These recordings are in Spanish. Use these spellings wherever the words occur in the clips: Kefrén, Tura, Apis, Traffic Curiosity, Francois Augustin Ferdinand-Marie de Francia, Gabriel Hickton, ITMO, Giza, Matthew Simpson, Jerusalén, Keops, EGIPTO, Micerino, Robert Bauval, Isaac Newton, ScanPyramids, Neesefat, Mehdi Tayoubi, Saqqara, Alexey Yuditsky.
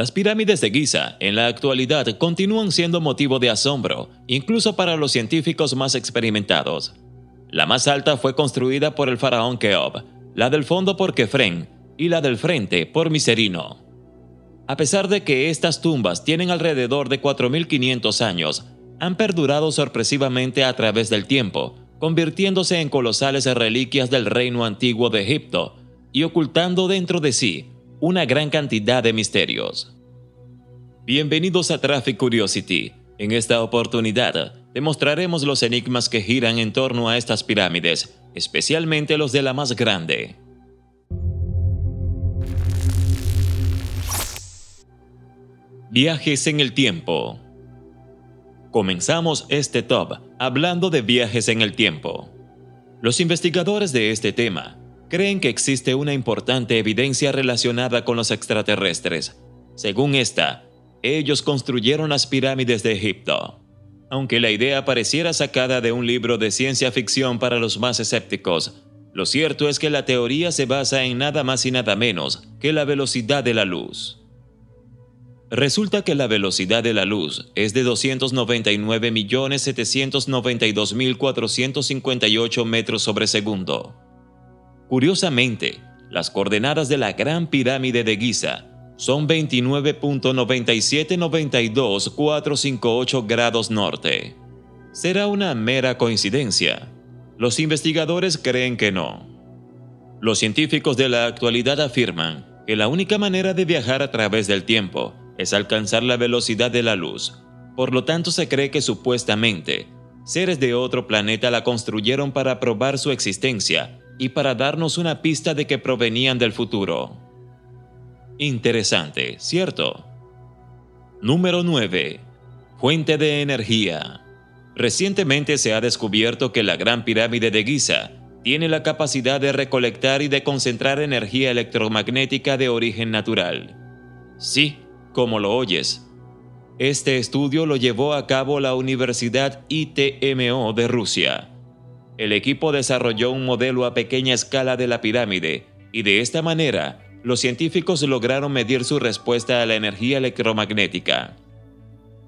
Las pirámides de Giza, en la actualidad, continúan siendo motivo de asombro, incluso para los científicos más experimentados. La más alta fue construida por el faraón Keops, la del fondo por Kefrén y la del frente por Micerino. A pesar de que estas tumbas tienen alrededor de 4.500 años, han perdurado sorpresivamente a través del tiempo, convirtiéndose en colosales reliquias del reino antiguo de Egipto y ocultando dentro de sí una gran cantidad de misterios. Bienvenidos a Traffic Curiosity. En esta oportunidad, te mostraremos los enigmas que giran en torno a estas pirámides, especialmente los de la más grande. Viajes en el tiempo. Comenzamos este top hablando de viajes en el tiempo. Los investigadores de este tema creen que existe una importante evidencia relacionada con los extraterrestres. Según esta, ellos construyeron las pirámides de Egipto. Aunque la idea pareciera sacada de un libro de ciencia ficción para los más escépticos, lo cierto es que la teoría se basa en nada más y nada menos que la velocidad de la luz. Resulta que la velocidad de la luz es de 299.792.458 metros sobre segundo. Curiosamente, las coordenadas de la Gran Pirámide de Giza son 29.9792458 grados norte. ¿Será una mera coincidencia? Los investigadores creen que no. Los científicos de la actualidad afirman que la única manera de viajar a través del tiempo es alcanzar la velocidad de la luz. Por lo tanto, se cree que supuestamente seres de otro planeta la construyeron para probar su existencia y para darnos una pista de que provenían del futuro. Interesante, ¿cierto? Número 9. Fuente de energía. Recientemente se ha descubierto que la Gran Pirámide de Giza tiene la capacidad de recolectar y de concentrar energía electromagnética de origen natural. Sí, como lo oyes. Este estudio lo llevó a cabo la Universidad ITMO de Rusia. El equipo desarrolló un modelo a pequeña escala de la pirámide, y de esta manera, los científicos lograron medir su respuesta a la energía electromagnética.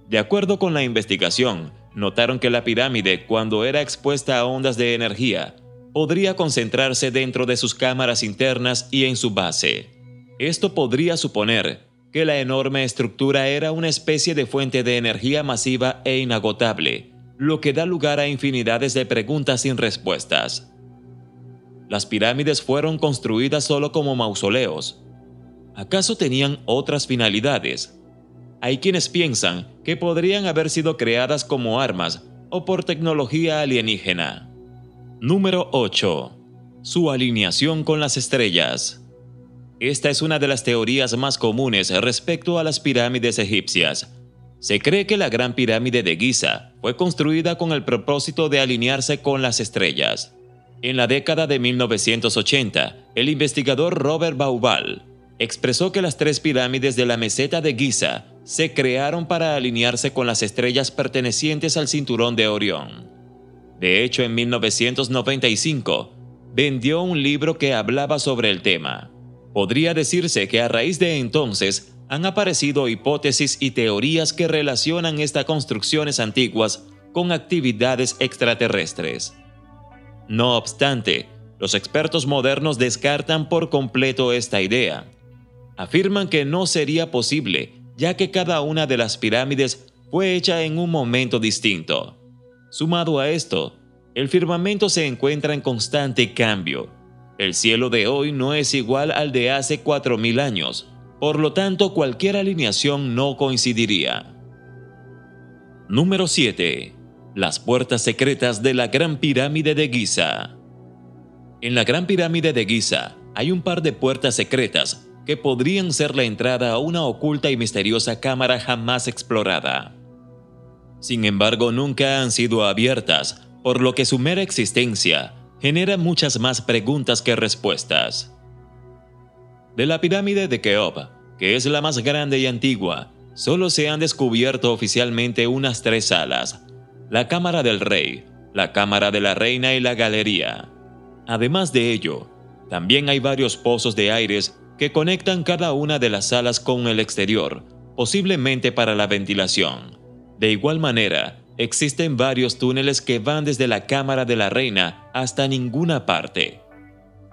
De acuerdo con la investigación, notaron que la pirámide, cuando era expuesta a ondas de energía, podría concentrarse dentro de sus cámaras internas y en su base. Esto podría suponer que la enorme estructura era una especie de fuente de energía masiva e inagotable, lo que da lugar a infinidades de preguntas sin respuestas. Las pirámides fueron construidas solo como mausoleos. ¿Acaso tenían otras finalidades? Hay quienes piensan que podrían haber sido creadas como armas o por tecnología alienígena. Número 8. Su alineación con las estrellas. Esta es una de las teorías más comunes respecto a las pirámides egipcias. Se cree que la Gran Pirámide de Giza fue construida con el propósito de alinearse con las estrellas. En la década de 1980, el investigador Robert Bauval expresó que las tres pirámides de la meseta de Giza se crearon para alinearse con las estrellas pertenecientes al cinturón de Orión. De hecho, en 1995, vendió un libro que hablaba sobre el tema. Podría decirse que a raíz de entonces, han aparecido hipótesis y teorías que relacionan estas construcciones antiguas con actividades extraterrestres. No obstante, los expertos modernos descartan por completo esta idea. Afirman que no sería posible, ya que cada una de las pirámides fue hecha en un momento distinto. Sumado a esto, el firmamento se encuentra en constante cambio. El cielo de hoy no es igual al de hace 4.000 años. Por lo tanto, cualquier alineación no coincidiría. Número 7. Las puertas secretas de la Gran Pirámide de Giza. En la Gran Pirámide de Giza hay un par de puertas secretas que podrían ser la entrada a una oculta y misteriosa cámara jamás explorada. Sin embargo, nunca han sido abiertas, por lo que su mera existencia genera muchas más preguntas que respuestas. De la pirámide de Keops, que es la más grande y antigua, solo se han descubierto oficialmente unas tres salas: la cámara del rey, la cámara de la reina y la galería. Además de ello, también hay varios pozos de aires que conectan cada una de las salas con el exterior, posiblemente para la ventilación. De igual manera, existen varios túneles que van desde la Cámara de la Reina hasta ninguna parte.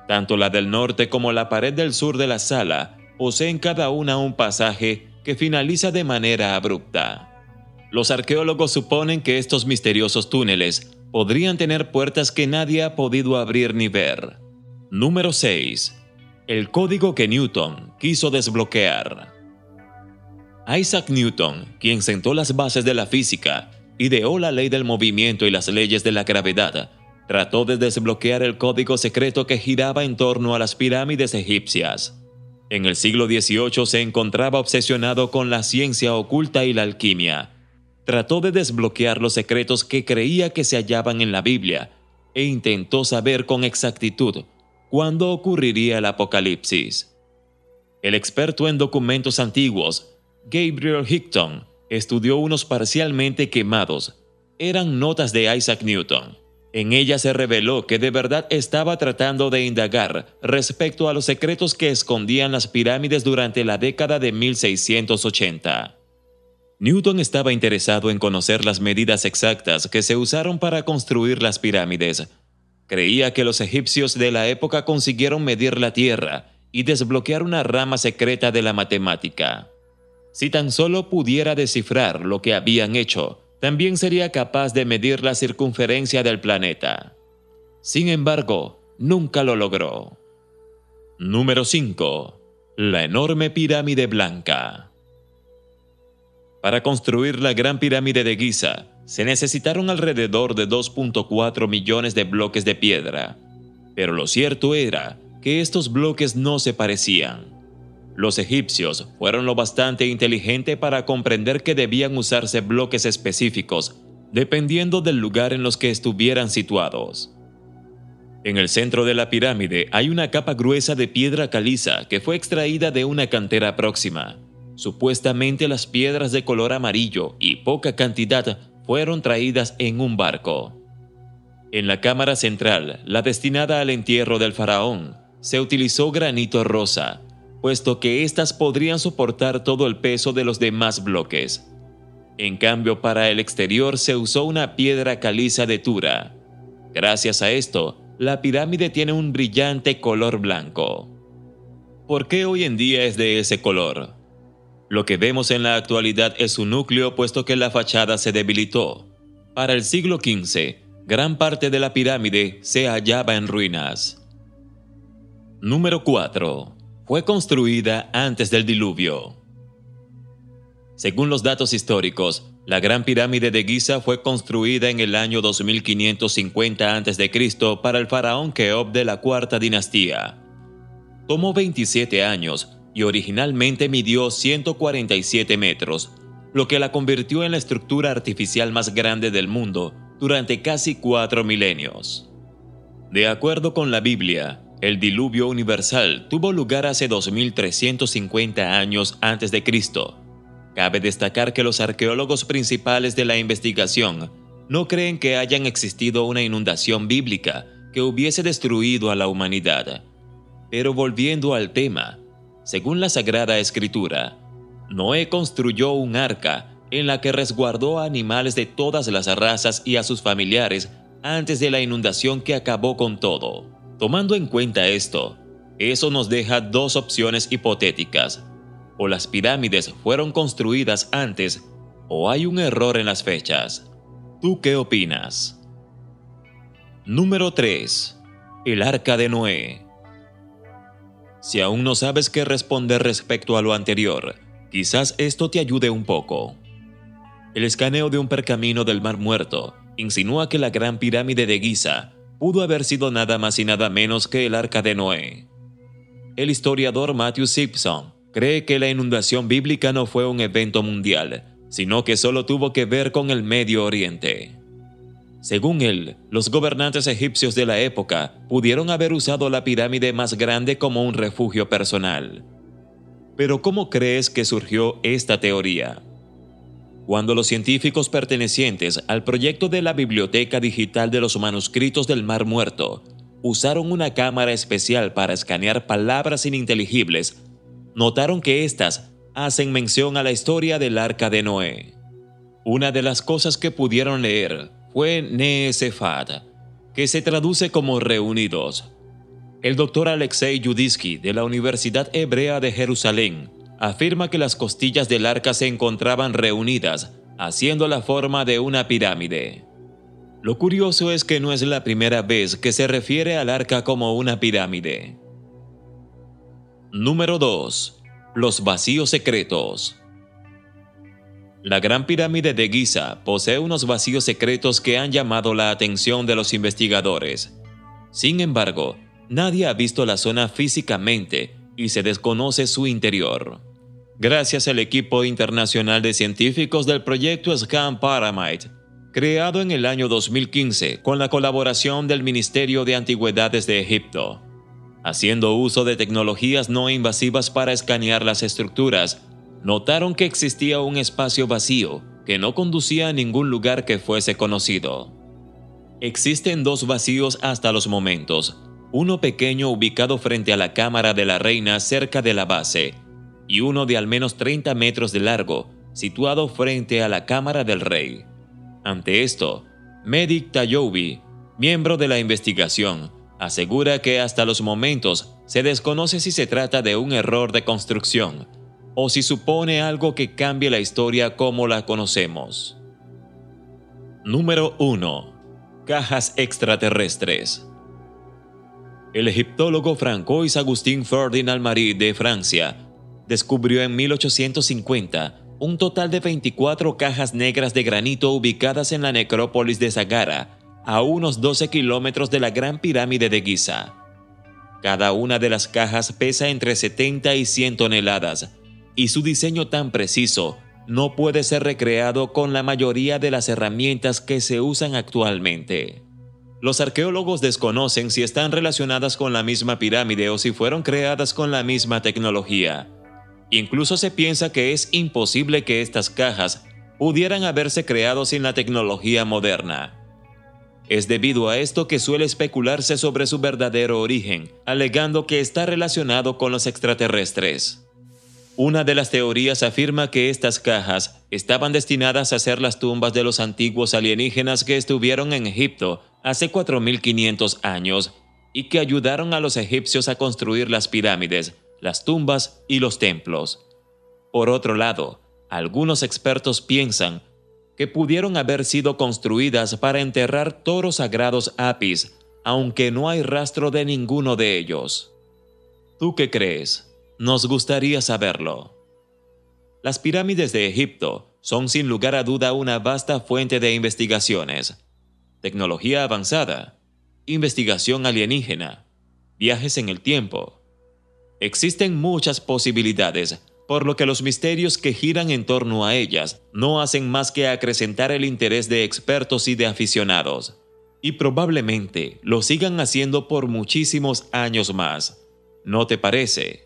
Tanto la del norte como la pared del sur de la sala poseen cada una un pasaje que finaliza de manera abrupta. Los arqueólogos suponen que estos misteriosos túneles podrían tener puertas que nadie ha podido abrir ni ver. Número 6. El código que Newton quiso desbloquear. Isaac Newton, quien sentó las bases de la física, ideó la ley del movimiento y las leyes de la gravedad, trató de desbloquear el código secreto que giraba en torno a las pirámides egipcias. En el siglo XVIII se encontraba obsesionado con la ciencia oculta y la alquimia. Trató de desbloquear los secretos que creía que se hallaban en la Biblia e intentó saber con exactitud cuándo ocurriría el apocalipsis. El experto en documentos antiguos, Gabriel Hickton, estudió unos parcialmente quemados. Eran notas de Isaac Newton. En ellas se reveló que de verdad estaba tratando de indagar respecto a los secretos que escondían las pirámides durante la década de 1680. Newton estaba interesado en conocer las medidas exactas que se usaron para construir las pirámides. Creía que los egipcios de la época consiguieron medir la tierra y desbloquear una rama secreta de la matemática. Si tan solo pudiera descifrar lo que habían hecho, también sería capaz de medir la circunferencia del planeta. Sin embargo, nunca lo logró. Número 5. La enorme pirámide blanca. Para construir la gran pirámide de Giza, se necesitaron alrededor de 2.4 millones de bloques de piedra. Pero lo cierto era que estos bloques no se parecían. Los egipcios fueron lo bastante inteligentes para comprender que debían usarse bloques específicos, dependiendo del lugar en los que estuvieran situados. En el centro de la pirámide hay una capa gruesa de piedra caliza que fue extraída de una cantera próxima. Supuestamente las piedras de color amarillo y poca cantidad fueron traídas en un barco. En la cámara central, la destinada al entierro del faraón, se utilizó granito rosa, puesto que éstas podrían soportar todo el peso de los demás bloques. En cambio, para el exterior se usó una piedra caliza de Tura. Gracias a esto, la pirámide tiene un brillante color blanco. ¿Por qué hoy en día es de ese color? Lo que vemos en la actualidad es su núcleo, puesto que la fachada se debilitó. Para el siglo XV, gran parte de la pirámide se hallaba en ruinas. Número 4. Fue construida antes del diluvio. Según los datos históricos, la Gran Pirámide de Giza fue construida en el año 2550 a.C. para el faraón Keops de la Cuarta Dinastía. Tomó 27 años y originalmente midió 147 metros, lo que la convirtió en la estructura artificial más grande del mundo durante casi 4 milenios. De acuerdo con la Biblia, el diluvio universal tuvo lugar hace 2350 años antes de Cristo. Cabe destacar que los arqueólogos principales de la investigación no creen que hayan existido una inundación bíblica que hubiese destruido a la humanidad. Pero volviendo al tema, según la Sagrada Escritura, Noé construyó un arca en la que resguardó a animales de todas las razas y a sus familiares antes de la inundación que acabó con todo. Tomando en cuenta esto, eso nos deja dos opciones hipotéticas. O las pirámides fueron construidas antes, o hay un error en las fechas. ¿Tú qué opinas? Número 3. El Arca de Noé. Si aún no sabes qué responder respecto a lo anterior, quizás esto te ayude un poco. El escaneo de un pergamino del Mar Muerto insinúa que la Gran Pirámide de Giza pudo haber sido nada más y nada menos que el Arca de Noé. El historiador Matthew Simpson cree que la inundación bíblica no fue un evento mundial, sino que solo tuvo que ver con el Medio Oriente. Según él, los gobernantes egipcios de la época pudieron haber usado la pirámide más grande como un refugio personal. Pero ¿cómo crees que surgió esta teoría? Cuando los científicos pertenecientes al proyecto de la Biblioteca Digital de los Manuscritos del Mar Muerto Usaron una cámara especial para escanear palabras ininteligibles. Notaron que éstas hacen mención a la historia del Arca de Noé. Una de las cosas que pudieron leer fue Neesefat, que se traduce como reunidos. El doctor Alexey Yuditsky, de la Universidad Hebrea de Jerusalén, afirma que las costillas del arca se encontraban reunidas, haciendo la forma de una pirámide. Lo curioso es que no es la primera vez que se refiere al arca como una pirámide. Número 2. Los vacíos secretos. La Gran Pirámide de Giza posee unos vacíos secretos que han llamado la atención de los investigadores. Sin embargo, nadie ha visto la zona físicamente y se desconoce su interior. Gracias al equipo internacional de científicos del proyecto ScanPyramids, creado en el año 2015 con la colaboración del Ministerio de Antigüedades de Egipto, haciendo uso de tecnologías no invasivas para escanear las estructuras, notaron que existía un espacio vacío que no conducía a ningún lugar que fuese conocido. Existen dos vacíos hasta los momentos, uno pequeño ubicado frente a la Cámara de la Reina cerca de la base y uno de al menos 30 metros de largo situado frente a la Cámara del Rey. Ante esto, Mehdi Tayoubi, miembro de la investigación, asegura que hasta los momentos se desconoce si se trata de un error de construcción o si supone algo que cambie la historia como la conocemos. Número 1. Cajas extraterrestres. El egiptólogo Francois Augustin Ferdinand-Marie de Francia descubrió en 1850 un total de 24 cajas negras de granito ubicadas en la necrópolis de Saqqara, a unos 12 kilómetros de la Gran Pirámide de Giza. Cada una de las cajas pesa entre 70 y 100 toneladas, y su diseño tan preciso no puede ser recreado con la mayoría de las herramientas que se usan actualmente. Los arqueólogos desconocen si están relacionadas con la misma pirámide o si fueron creadas con la misma tecnología. Incluso se piensa que es imposible que estas cajas pudieran haberse creado sin la tecnología moderna. Es debido a esto que suele especularse sobre su verdadero origen, alegando que está relacionado con los extraterrestres. Una de las teorías afirma que estas cajas estaban destinadas a ser las tumbas de los antiguos alienígenas que estuvieron en Egipto hace 4.500 años y que ayudaron a los egipcios a construir las pirámides, las tumbas y los templos. Por otro lado, algunos expertos piensan que pudieron haber sido construidas para enterrar toros sagrados apis, aunque no hay rastro de ninguno de ellos. ¿Tú qué crees? Nos gustaría saberlo. Las pirámides de Egipto son sin lugar a duda una vasta fuente de investigaciones. Tecnología avanzada, investigación alienígena, viajes en el tiempo. Existen muchas posibilidades, por lo que los misterios que giran en torno a ellas no hacen más que acrecentar el interés de expertos y de aficionados. Y probablemente lo sigan haciendo por muchísimos años más. ¿No te parece?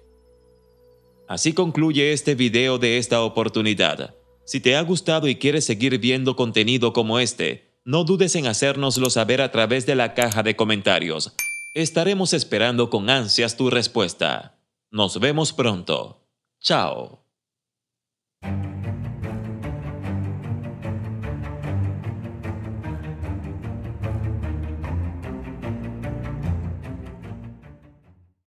Así concluye este video de esta oportunidad. Si te ha gustado y quieres seguir viendo contenido como este, no dudes en hacérnoslo saber a través de la caja de comentarios. Estaremos esperando con ansias tu respuesta. Nos vemos pronto. Chao.